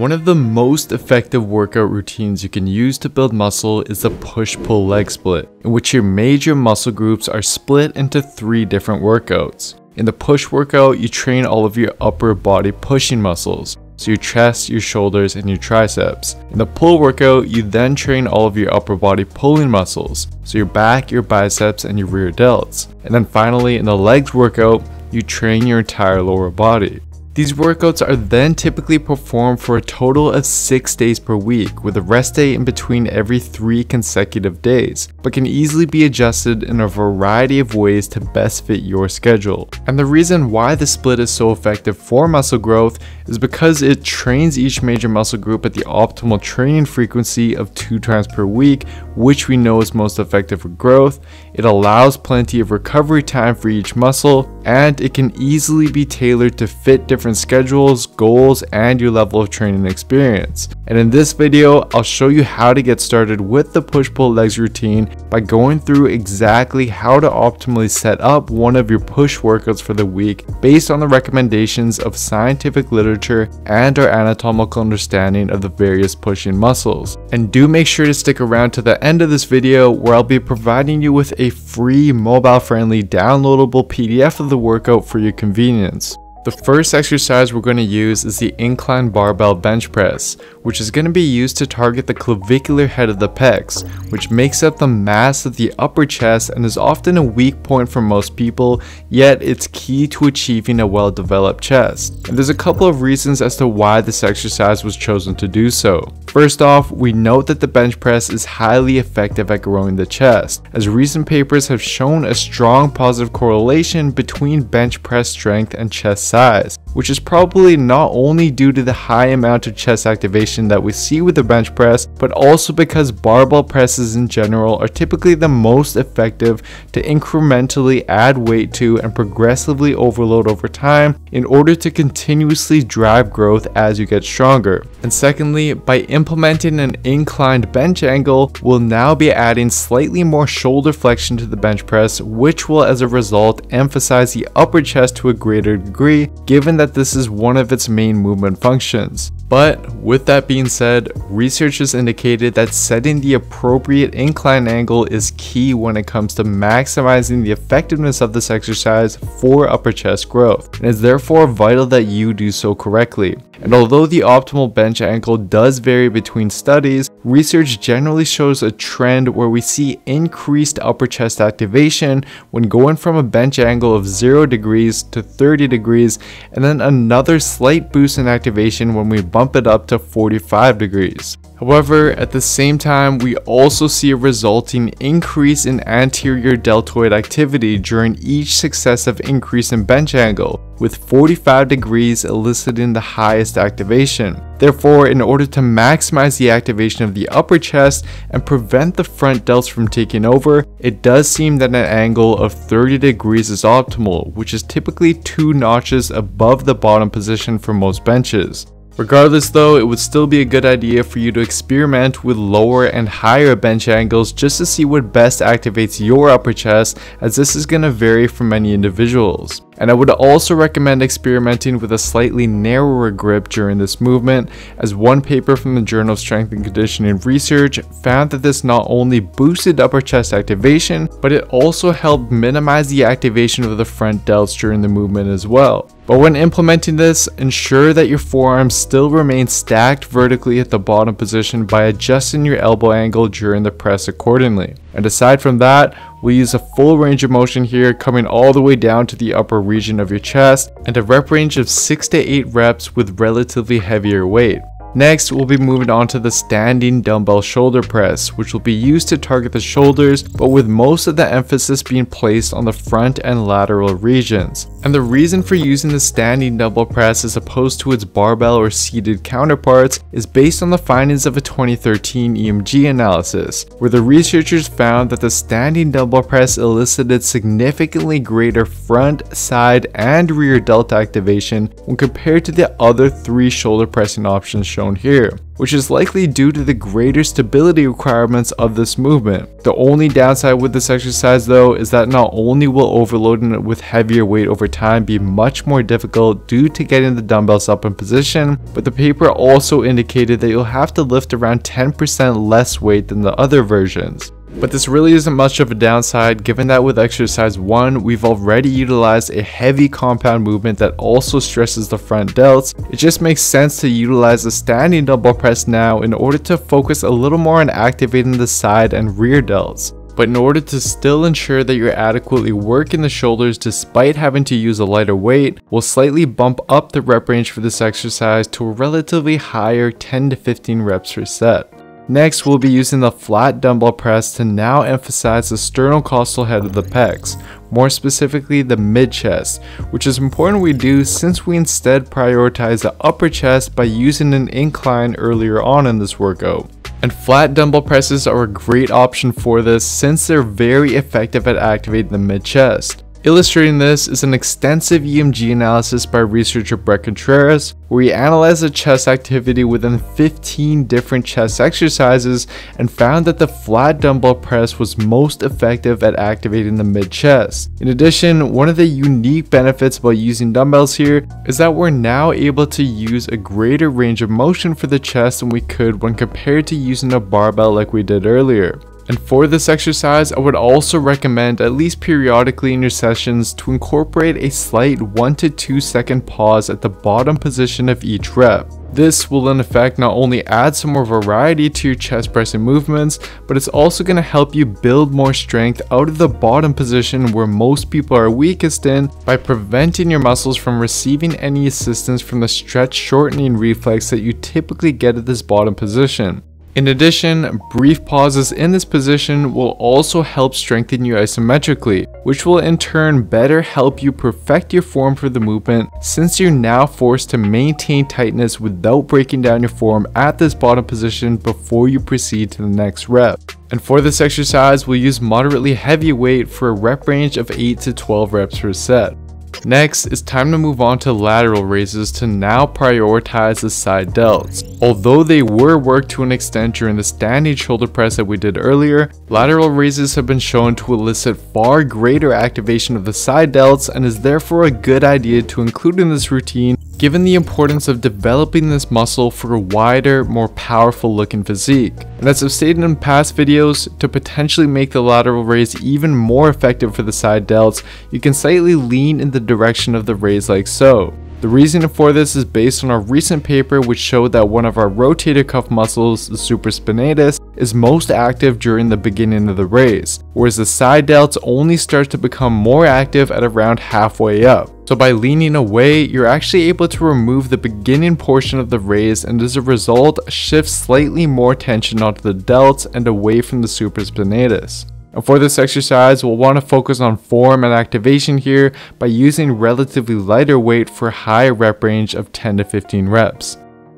One of the most effective workout routines you can use to build muscle is the push-pull leg split, in which your major muscle groups are split into 3 different workouts. In the push workout, you train all of your upper body pushing muscles, so your chest, your shoulders, and your triceps. In the pull workout, you then train all of your upper body pulling muscles, so your back, your biceps, and your rear delts. And then finally, in the legs workout, you train your entire lower body. These workouts are then typically performed for a total of 6 days per week, with a rest day in between every 3 consecutive days, but can easily be adjusted in a variety of ways to best fit your schedule. And the reason why the split is so effective for muscle growth is because it trains each major muscle group at the optimal training frequency of 2 times per week, which we know is most effective for growth. It allows plenty of recovery time for each muscle, and it can easily be tailored to fit different schedules, goals, and your level of training experience. And in this video, I'll show you how to get started with the push-pull legs routine by going through exactly how to optimally set up one of your push workouts for the week based on the recommendations of scientific literature and our anatomical understanding of the various pushing muscles. And do make sure to stick around to the end of this video, where I'll be providing you with a free mobile-friendly downloadable PDF of the workout for your convenience. The first exercise we're going to use is the incline barbell bench press, which is going to be used to target the clavicular head of the pecs, which makes up the mass of the upper chest and is often a weak point for most people, yet it's key to achieving a well-developed chest. And there's a couple of reasons as to why this exercise was chosen to do so. First off, we note that the bench press is highly effective at growing the chest, as recent papers have shown a strong positive correlation between bench press strength and chest size, which is probably not only due to the high amount of chest activation that we see with the bench press, but also because barbell presses in general are typically the most effective to incrementally add weight to and progressively overload over time in order to continuously drive growth as you get stronger. And secondly, by implementing an inclined bench angle, we'll now be adding slightly more shoulder flexion to the bench press, which will as a result emphasize the upper chest to a greater degree, given that this is one of its main movement functions. But with that being said, researchers indicated that setting the appropriate incline angle is key when it comes to maximizing the effectiveness of this exercise for upper chest growth, and is therefore vital that you do so correctly. And although the optimal bench angle does vary between studies, research generally shows a trend where we see increased upper chest activation when going from a bench angle of 0 degrees to 30 degrees, and then another slight boost in activation when we bump it up to 45 degrees. However, at the same time, we also see a resulting increase in anterior deltoid activity during each successive increase in bench angle, with 45 degrees eliciting the highest activation. Therefore, in order to maximize the activation of the upper chest and prevent the front delts from taking over, it does seem that an angle of 30 degrees is optimal, which is typically 2 notches above the bottom position for most benches. Regardless though, it would still be a good idea for you to experiment with lower and higher bench angles just to see what best activates your upper chest, as this is going to vary for many individuals. And I would also recommend experimenting with a slightly narrower grip during this movement, as one paper from the Journal of Strength and Conditioning Research found that this not only boosted upper chest activation, but it also helped minimize the activation of the front delts during the movement as well. But when implementing this, ensure that your forearms still remain stacked vertically at the bottom position by adjusting your elbow angle during the press accordingly. And aside from that, we'll use a full range of motion here, coming all the way down to the upper region of your chest, and a rep range of 6 to 8 reps with relatively heavier weight. Next, we'll be moving on to the standing dumbbell shoulder press, which will be used to target the shoulders, but with most of the emphasis being placed on the front and lateral regions. And the reason for using the standing dumbbell press as opposed to its barbell or seated counterparts is based on the findings of a 2013 EMG analysis, where the researchers found that the standing dumbbell press elicited significantly greater front, side, and rear delta activation when compared to the other 3 shoulder pressing options shown here. which is likely due to the greater stability requirements of this movement. The only downside with this exercise though is that not only will overloading it with heavier weight over time be much more difficult due to getting the dumbbells up in position, but the paper also indicated that you'll have to lift around 10% less weight than the other versions. But this really isn't much of a downside, given that with exercise 1 we've already utilized a heavy compound movement that also stresses the front delts. It just makes sense to utilize a standing dumbbell press now in order to focus a little more on activating the side and rear delts. But in order to still ensure that you're adequately working the shoulders despite having to use a lighter weight, we'll slightly bump up the rep range for this exercise to a relatively higher 10 to 15 reps per set. Next, we'll be using the flat dumbbell press to now emphasize the sternocostal head of the pecs, more specifically the mid chest, which is important we do since we instead prioritize the upper chest by using an incline earlier on in this workout. And flat dumbbell presses are a great option for this since they're very effective at activating the mid chest. Illustrating this is an extensive EMG analysis by researcher Brett Contreras, where he analyzed the chest activity within 15 different chest exercises and found that the flat dumbbell press was most effective at activating the mid-chest. In addition, one of the unique benefits about using dumbbells here is that we're now able to use a greater range of motion for the chest than we could when compared to using a barbell like we did earlier. And for this exercise, I would also recommend, at least periodically in your sessions, to incorporate a slight 1 to 2 second pause at the bottom position of each rep. This will in effect not only add some more variety to your chest pressing movements, but it's also going to help you build more strength out of the bottom position where most people are weakest in, by preventing your muscles from receiving any assistance from the stretch shortening reflex that you typically get at this bottom position. In addition, brief pauses in this position will also help strengthen you isometrically, which will in turn better help you perfect your form for the movement, since you're now forced to maintain tightness without breaking down your form at this bottom position before you proceed to the next rep. And for this exercise, we'll use moderately heavy weight for a rep range of 8 to 12 reps per set. Next, it's time to move on to lateral raises to now prioritize the side delts. Although they were worked to an extent during the standing shoulder press that we did earlier, lateral raises have been shown to elicit far greater activation of the side delts and is therefore a good idea to include in this routine, given the importance of developing this muscle for a wider, more powerful looking physique. And as I've stated in past videos, to potentially make the lateral raise even more effective for the side delts, you can slightly lean in the direction of the raise like so. The reason for this is based on our recent paper, which showed that one of our rotator cuff muscles, the supraspinatus, is most active during the beginning of the raise, whereas the side delts only start to become more active at around halfway up. So by leaning away, you're actually able to remove the beginning portion of the raise and as a result, shift slightly more tension onto the delts and away from the supraspinatus. And for this exercise, we'll want to focus on form and activation here by using relatively lighter weight for a higher rep range of 10 to 15 reps.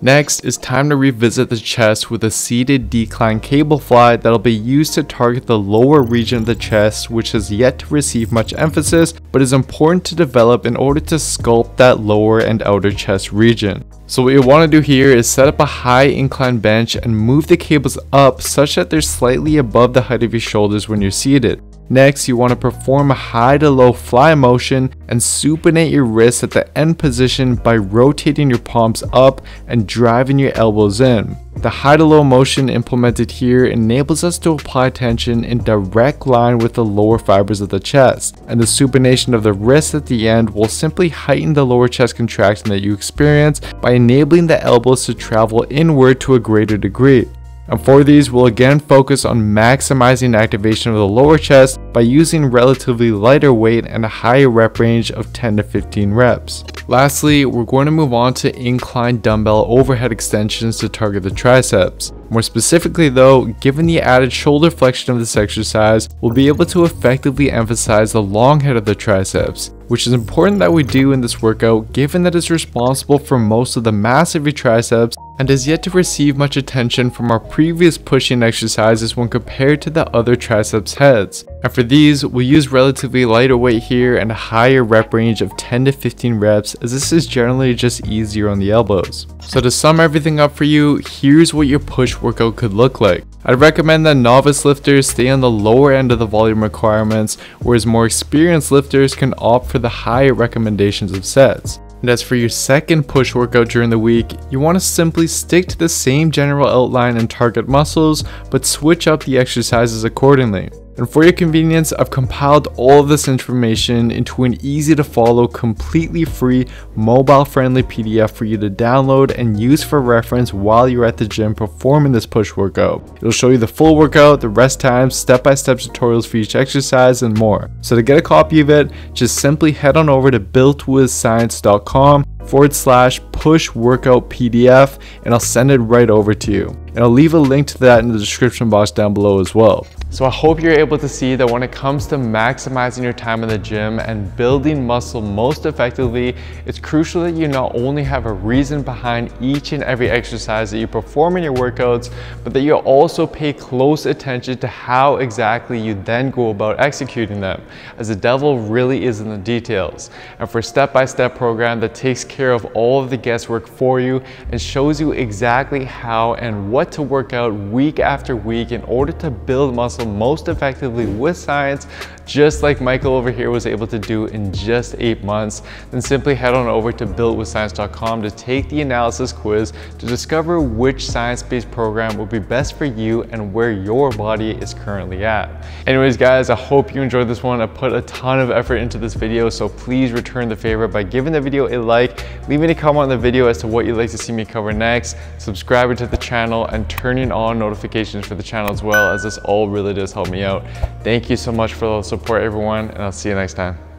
Next, it's time to revisit the chest with a seated decline cable fly that'll be used to target the lower region of the chest, which has yet to receive much emphasis, but is important to develop in order to sculpt that lower and outer chest region. So what you want to do here is set up a high incline bench and move the cables up such that they're slightly above the height of your shoulders when you're seated. Next, you want to perform a high to low fly motion and supinate your wrists at the end position by rotating your palms up and driving your elbows in. The high to low motion implemented here enables us to apply tension in direct line with the lower fibers of the chest, and the supination of the wrists at the end will simply heighten the lower chest contraction that you experience by enabling the elbows to travel inward to a greater degree. And for these, we'll again focus on maximizing activation of the lower chest by using relatively lighter weight and a higher rep range of 10 to 15 reps. Lastly, we're going to move on to incline dumbbell overhead extensions to target the triceps. More specifically though, given the added shoulder flexion of this exercise, we'll be able to effectively emphasize the long head of the triceps. which is important that we do in this workout given that it's responsible for most of the mass of your triceps and is yet to receive much attention from our previous pushing exercises when compared to the other triceps heads. And for these, we use relatively lighter weight here and a higher rep range of 10 to 15 reps, as this is generally just easier on the elbows. So to sum everything up for you, here's what your push workout could look like. I'd recommend that novice lifters stay on the lower end of the volume requirements, whereas more experienced lifters can opt for the higher recommendations of sets. And as for your second push workout during the week, you want to simply stick to the same general outline and target muscles, but switch up the exercises accordingly. And for your convenience, I've compiled all of this information into an easy to follow, completely free, mobile friendly PDF for you to download and use for reference while you're at the gym performing this push workout. It'll show you the full workout, the rest times, step-by-step tutorials for each exercise and more. So to get a copy of it, just simply head on over to builtwithscience.com/push-workout-PDF and I'll send it right over to you. And I'll leave a link to that in the description box down below as well. So I hope you're able to see that when it comes to maximizing your time in the gym and building muscle most effectively, it's crucial that you not only have a reason behind each and every exercise that you perform in your workouts, but that you also pay close attention to how exactly you then go about executing them, as the devil really is in the details. And for a step-by-step program that takes care of all of the guesswork for you and shows you exactly how and what to work out week after week in order to build muscle most effectively with science, just like Michael over here was able to do in just 8 months, then simply head on over to builtwithscience.com to take the analysis quiz to discover which science-based program will be best for you and where your body is currently at. Anyways guys, I hope you enjoyed this one. I put a ton of effort into this video, so please return the favor by giving the video a like, leaving a comment on the video as to what you'd like to see me cover next, subscribing to the channel, and turning on notifications for the channel as well, as this all really does help me out. Thank you so much for the support, everyone, and I'll see you next time.